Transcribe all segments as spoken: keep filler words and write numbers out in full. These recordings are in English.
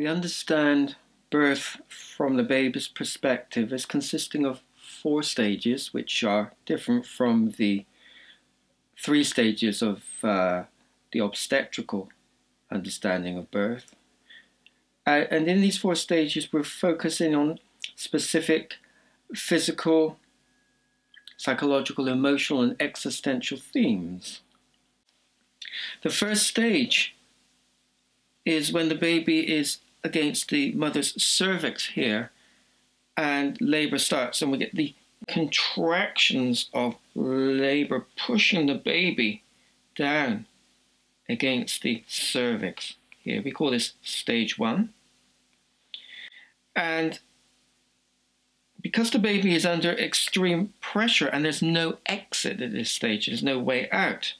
We understand birth from the baby's perspective as consisting of four stages, which are different from the three stages of uh, the obstetrical understanding of birth. Uh, and in these four stages, we're focusing on specific physical, psychological, emotional, and existential themes. The first stage is when the baby is against the mother's cervix here, and labor starts, and we get the contractions of labor pushing the baby down against the cervix here. We call this stage one. And because the baby is under extreme pressure and there's no exit at this stage, there's no way out,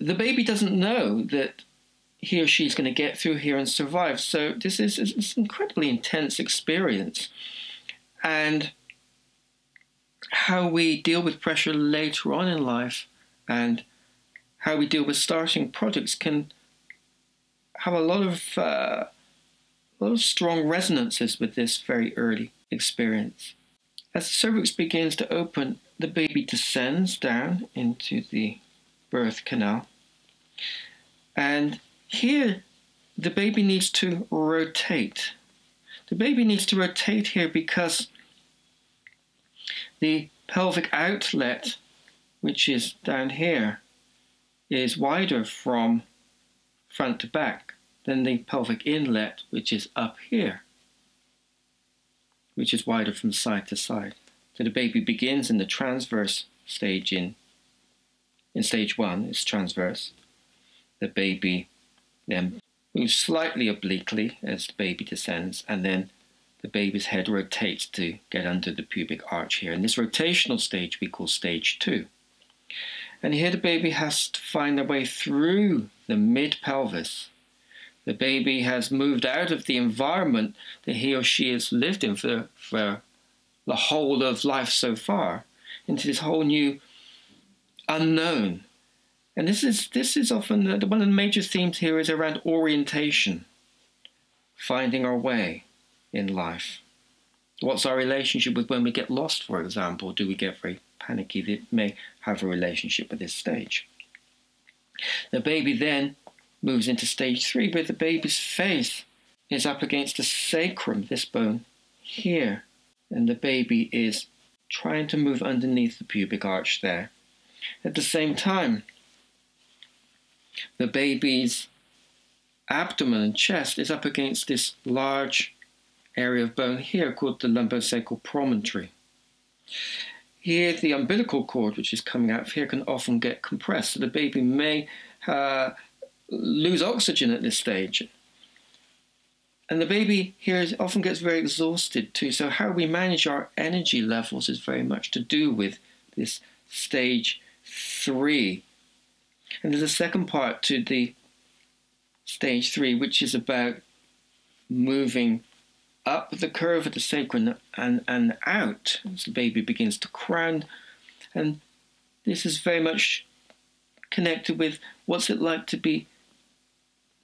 the baby doesn't know that he or she is going to get through here and survive. So this is, is, is an incredibly intense experience. And how we deal with pressure later on in life and how we deal with starting projects can have a lot of, uh, a lot of strong resonances with this very early experience. As the cervix begins to open, the baby descends down into the birth canal. And here, the baby needs to rotate. The baby needs to rotate here because the pelvic outlet, which is down here, is wider from front to back than the pelvic inlet, which is up here, which is wider from side to side. So the baby begins in the transverse stage. In, in stage one, it's transverse. The baby then moves slightly obliquely as the baby descends, and then the baby's head rotates to get under the pubic arch here. And this rotational stage we call stage two. And here the baby has to find their way through the mid-pelvis. The baby has moved out of the environment that he or she has lived in for, for the whole of life so far into this whole new unknown. And this is, this is often, the, one of the major themes here is around orientation, finding our way in life. What's our relationship with when we get lost, for example? Do we get very panicky? That may have a relationship with this stage. The baby then moves into stage three, where the baby's face is up against the sacrum, this bone here. And the baby is trying to move underneath the pubic arch there. At the same time, the baby's abdomen and chest is up against this large area of bone here called the lumbosacral promontory. Here, the umbilical cord, which is coming out of here, can often get compressed, so the baby may uh, lose oxygen at this stage. And the baby here is, often gets very exhausted too, so how we manage our energy levels is very much to do with this stage three. And there's a second part to the stage three, which is about moving up the curve of the sacrum and, and out as the baby begins to crown. And this is very much connected with what's it like to be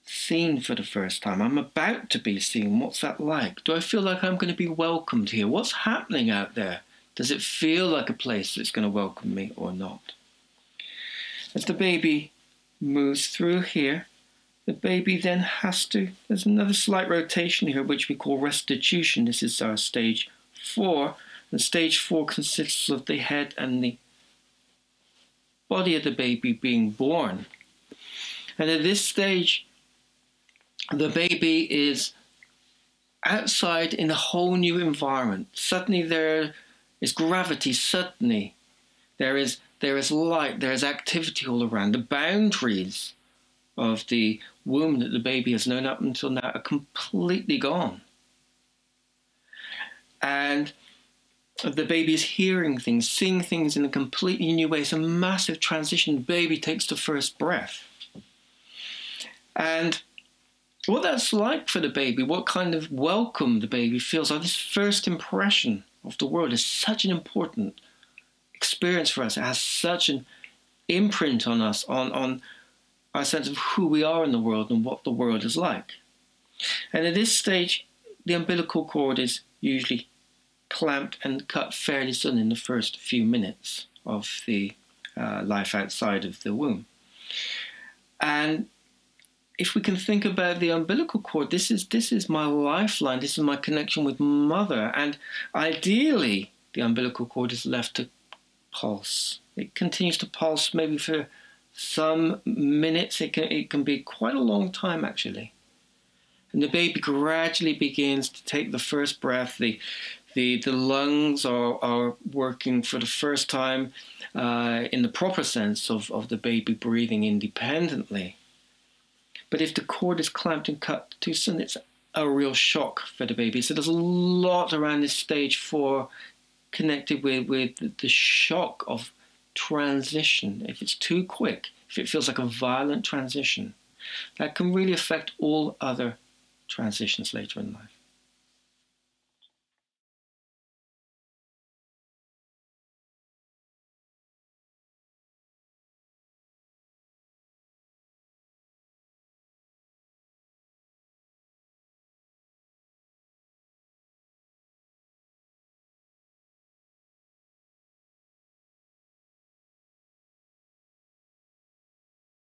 seen for the first time. I'm about to be seen. What's that like? Do I feel like I'm going to be welcomed here? What's happening out there? Does it feel like a place that's going to welcome me or not? As the baby moves through here, the baby then has to, there's another slight rotation here, which we call restitution. This is our stage four. And stage four consists of the head and the body of the baby being born. And at this stage, the baby is outside in a whole new environment. Suddenly there is gravity, suddenly there is There is light, there is activity all around. The boundaries of the womb that the baby has known up until now are completely gone. And the baby is hearing things, seeing things in a completely new way. It's a massive transition. The baby takes the first breath. And what that's like for the baby, what kind of welcome the baby feels, or this first impression of the world is such an important experience for us. It has such an imprint on us, on, on our sense of who we are in the world and what the world is like. And at this stage, the umbilical cord is usually clamped and cut fairly suddenly in the first few minutes of the uh, life outside of the womb. And if we can think about the umbilical cord, this is, this is my lifeline, this is my connection with mother, and ideally the umbilical cord is left to pulse. It continues to pulse maybe for some minutes, it can, it can be quite a long time actually. And the baby gradually begins to take the first breath, the, the, the lungs are, are working for the first time uh, in the proper sense of, of the baby breathing independently. But if the cord is clamped and cut too soon, it's a real shock for the baby. So there's a lot around this stage four connected with, with the shock of transition. If it's too quick, if it feels like a violent transition, that can really affect all other transitions later in life.